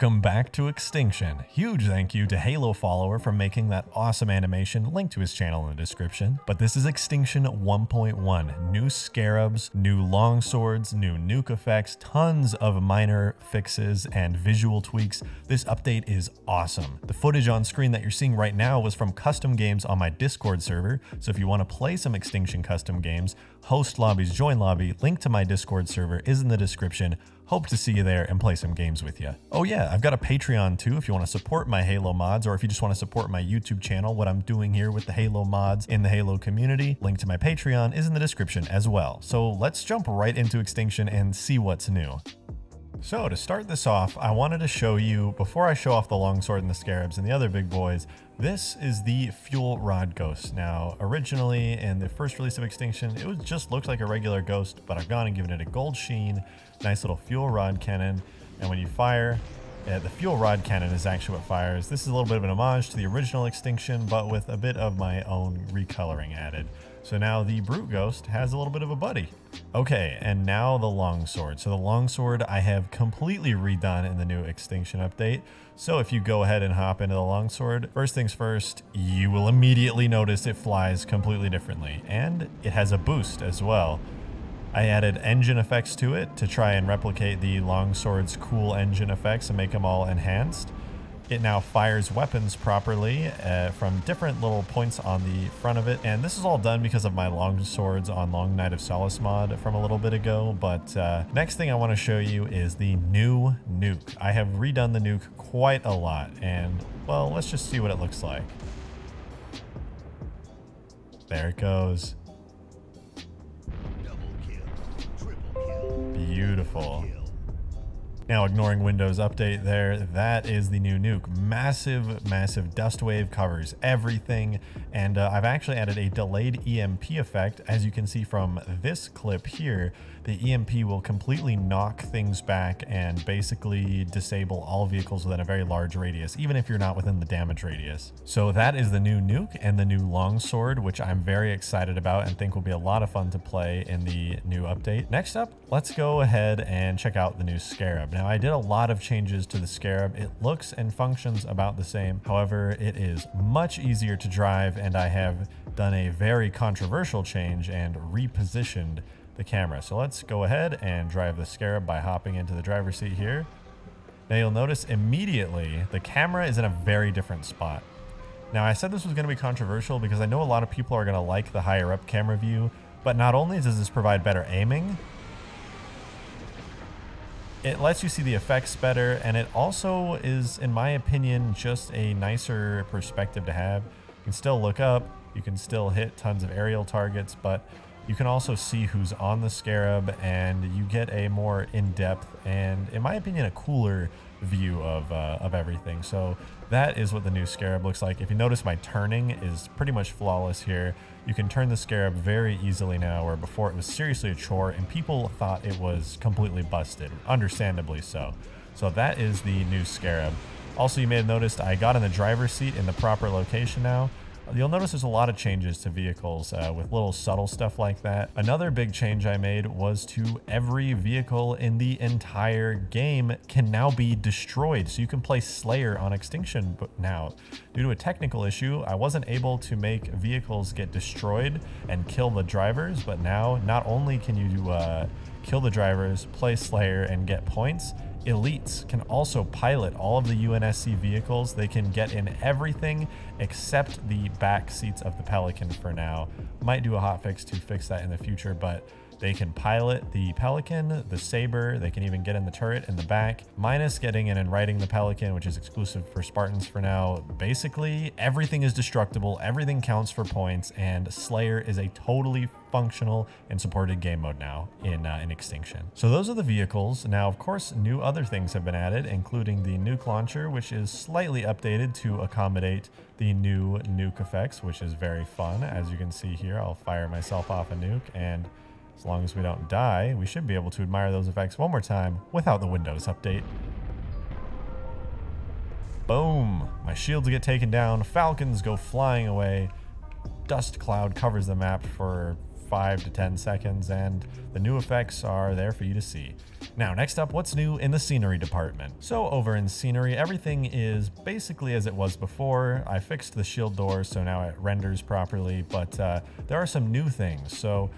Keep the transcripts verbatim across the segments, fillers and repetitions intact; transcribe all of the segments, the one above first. Welcome back to Extinction. Huge thank you to Halo Follower for making that awesome animation, link to his channel in the description. But this is Extinction one point one. New Scarabs, new Longswords, new nuke effects, tons of minor fixes and visual tweaks. This update is awesome. The footage on screen that you're seeing right now was from custom games on my Discord server, so if you want to play some Extinction custom games, host lobbies, join lobby, link to my Discord server is in the description. Hope to see you there and play some games with you. Oh yeah, I've got a Patreon too if you want to support my Halo mods, or if you just want to support my YouTube channel, what I'm doing here with the Halo mods in the Halo community. Link to my Patreon is in the description as well. So let's jump right into Extinction and see what's new. So to start this off, I wanted to show you, before I show off the Longsword and the Scarabs and the other big boys, this is the Fuel Rod Ghost. Now, originally in the first release of Extinction, it was just looked like a regular Ghost, but I've gone and given it a gold sheen, nice little Fuel Rod Cannon, and when you fire, uh, the Fuel Rod Cannon is actually what fires. This is a little bit of an homage to the original Extinction, but with a bit of my own recoloring added. So now the Brute Ghost has a little bit of a buddy. Okay, and now the Longsword. So the Longsword I have completely redone in the new Extinction update. So if you go ahead and hop into the Longsword, first things first, you will immediately notice it flies completely differently. And it has a boost as well. I added engine effects to it to try and replicate the Longsword's cool engine effects and make them all enhanced. It now fires weapons properly uh, from different little points on the front of it. And this is all done because of my Longswords on Long Night of Solace mod from a little bit ago. But uh, next thing I want to show you is the new nuke. I have redone the nuke quite a lot. And, well, let's just see what it looks like. There it goes. Double kill, triple kill, beautiful. Kill. Now, ignoring Windows update there, that is the new nuke. Massive, massive dust wave, covers everything. And uh, I've actually added a delayed E M P effect. As you can see from this clip here, the E M P will completely knock things back and basically disable all vehicles within a very large radius, even if you're not within the damage radius. So that is the new nuke and the new Longsword, which I'm very excited about and think will be a lot of fun to play in the new update. Next up, let's go ahead and check out the new Scarab. Now, I did a lot of changes to the Scarab. It looks and functions about the same. However, it is much easier to drive, and I have done a very controversial change and repositioned the camera. So let's go ahead and drive the Scarab by hopping into the driver's seat here. Now, you'll notice immediately the camera is in a very different spot. Now, I said this was going to be controversial because I know a lot of people are going to like the higher up camera view, but not only does this provide better aiming, it lets you see the effects better, and it also is, in my opinion, just a nicer perspective to have. You can still look up, you can still hit tons of aerial targets, but you can also see who's on the Scarab, and you get a more in-depth and, in my opinion, a cooler view of, uh, of everything. So that is what the new Scarab looks like. If you notice, my turning is pretty much flawless here. You can turn the Scarab very easily now, where before it was seriously a chore and people thought it was completely busted, understandably so. So that is the new Scarab. Also, you may have noticed I got in the driver's seat in the proper location now. You'll notice there's a lot of changes to vehicles uh, with little subtle stuff like that. Another big change I made was to every vehicle in the entire game can now be destroyed. So you can play Slayer on Extinction, but now, due to a technical issue, I wasn't able to make vehicles get destroyed and kill the drivers, but now not only can you uh, kill the drivers, play Slayer, and get points, elites can also pilot all of the U N S C vehicles. They can get in everything except the back seats of the Pelican for now. Might do a hotfix to fix that in the future, but they can pilot the Pelican, the Saber, they can even get in the turret in the back, minus getting in and riding the Pelican, which is exclusive for Spartans for now. Basically, everything is destructible, everything counts for points, and Slayer is a totally functional and supported game mode now in, uh, in Extinction. So those are the vehicles. Now, of course, new other things have been added, including the nuke launcher, which is slightly updated to accommodate the new nuke effects, which is very fun. As you can see here, I'll fire myself off a nuke, and as long as we don't die, we should be able to admire those effects one more time without the Windows update. Boom! My shields get taken down, Falcons go flying away, dust cloud covers the map for five to ten seconds, and the new effects are there for you to see. Now, next up, what's new in the scenery department? So over in scenery, everything is basically as it was before. I fixed the shield door, so now it renders properly, but uh, there are some new things. So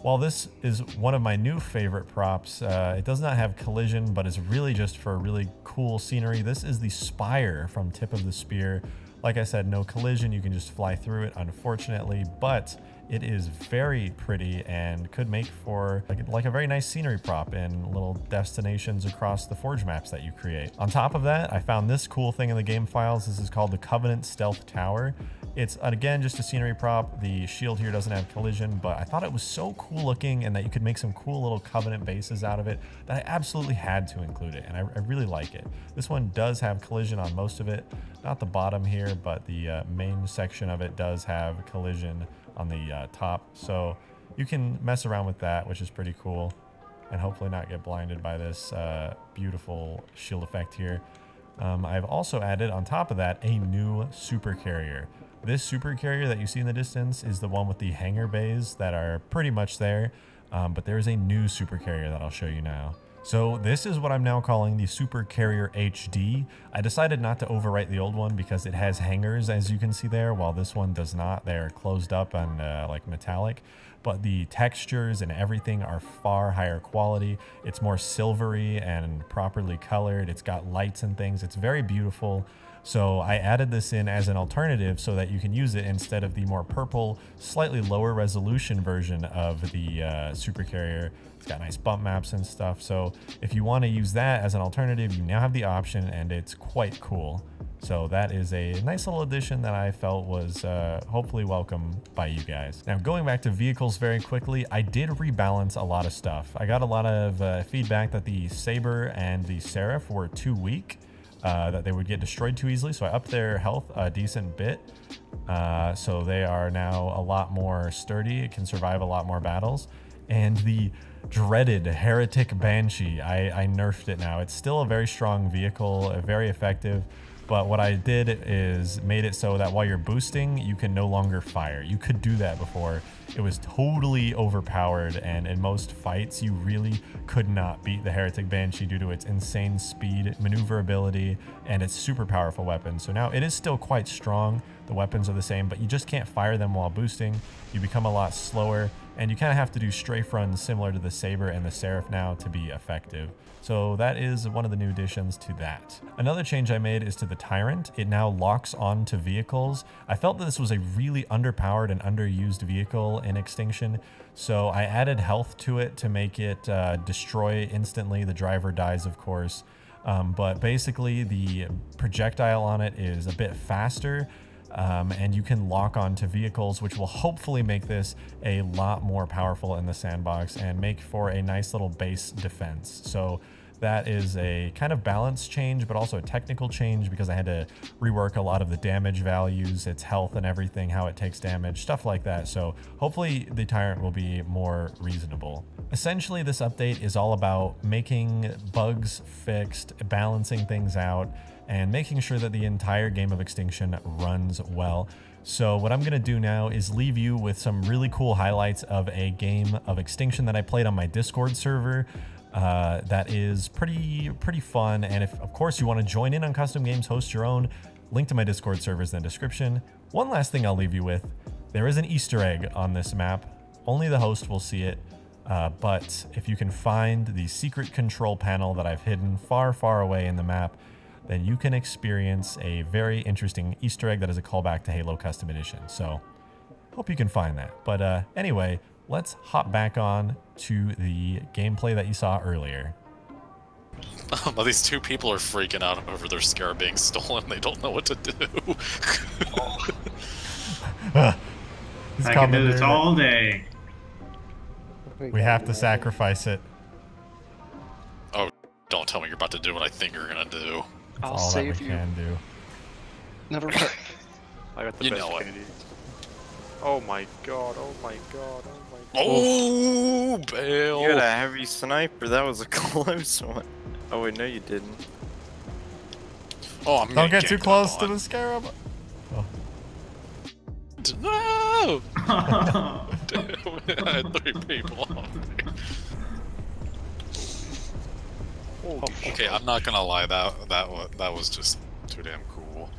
while this is one of my new favorite props, uh, it does not have collision, but it's really just for really cool scenery. This is the Spire from Tip of the Spear. Like I said, no collision, you can just fly through it, unfortunately, but it is very pretty and could make for like, like a very nice scenery prop in little destinations across the Forge maps that you create. On top of that, I found this cool thing in the game files. This is called the Covenant Stealth Tower. It's, again, just a scenery prop. The shield here doesn't have collision, but I thought it was so cool looking and that you could make some cool little Covenant bases out of it that I absolutely had to include it, and I, I really like it. This one does have collision on most of it, not the bottom here, but the uh, main section of it does have collision on the uh, top, so you can mess around with that, which is pretty cool, and hopefully not get blinded by this uh, beautiful shield effect here. Um, I've also added, on top of that, a new super carrier. This super carrier that you see in the distance is the one with the hangar bays that are pretty much there, um, but there's a new super carrier that I'll show you now. So this is what I'm now calling the Super Carrier H D. I decided not to overwrite the old one because it has hangers, as you can see there, while this one does not. They're closed up and uh, like metallic, but the textures and everything are far higher quality. It's more silvery and properly colored. It's got lights and things. It's very beautiful. So I added this in as an alternative so that you can use it instead of the more purple, slightly lower resolution version of the uh, Super Carrier. It's got nice bump maps and stuff, so if you want to use that as an alternative, you now have the option, and it's quite cool. So that is a nice little addition that I felt was uh, hopefully welcome by you guys. Now, going back to vehicles very quickly, I did rebalance a lot of stuff. I got a lot of uh, feedback that the Saber and the Seraph were too weak, uh, that they would get destroyed too easily, so I upped their health a decent bit. Uh, so they are now a lot more sturdy, can survive a lot more battles. And the dreaded Heretic Banshee, I, I nerfed it now. It's still a very strong vehicle, very effective, but what I did is made it so that while you're boosting, you can no longer fire. You could do that before. It was totally overpowered, and in most fights, you really could not beat the Heretic Banshee due to its insane speed, maneuverability, and its super powerful weapon. So now it is still quite strong. The weapons are the same, but you just can't fire them while boosting. You become a lot slower, and you kind of have to do strafe runs similar to the Saber and the Seraph now to be effective. So that is one of the new additions to that. Another change I made is to the Tyrant. It now locks on to vehicles. I felt that this was a really underpowered and underused vehicle in Extinction, so I added health to it to make it uh, destroy instantly. The driver dies, of course, um, but basically the projectile on it is a bit faster. Um, and you can lock onto vehicles, which will hopefully make this a lot more powerful in the sandbox and make for a nice little base defense. So that is a kind of balance change, but also a technical change, because I had to rework a lot of the damage values, its health and everything, how it takes damage, stuff like that. So hopefully the Tyrant will be more reasonable. Essentially, this update is all about making bugs fixed, balancing things out, and making sure that the entire game of Extinction runs well. So what I'm going to do now is leave you with some really cool highlights of a game of Extinction that I played on my Discord server. Uh, that is pretty, pretty fun. And if, of course, you want to join in on custom games, host your own, link to my Discord server is in the description. One last thing I'll leave you with. There is an Easter egg on this map. Only the host will see it. Uh, but if you can find the secret control panel that I've hidden far, far away in the map, then you can experience a very interesting Easter egg that is a callback to Halo Custom Edition. So, hope you can find that. But uh, anyway, let's hop back on to the gameplay that you saw earlier. Well, these two people are freaking out over their Scarab being stolen. They don't know what to do. Oh. uh, I can do this all day. We have to sacrifice it. Oh, don't tell me you're about to do what I think you're gonna do. That's I'll all save that we you. Can do. Never mind. I got the you best know candy. It. Oh my god, oh my god, oh my god. Oh, bail! You had a heavy sniper, that was a close one. Oh wait, no you didn't. Oh, I'm Don't get, get too close on. To the Scarab! Oh. No! I had three people on there. Okay, I'm not gonna lie, that that was, that was just too damn cool.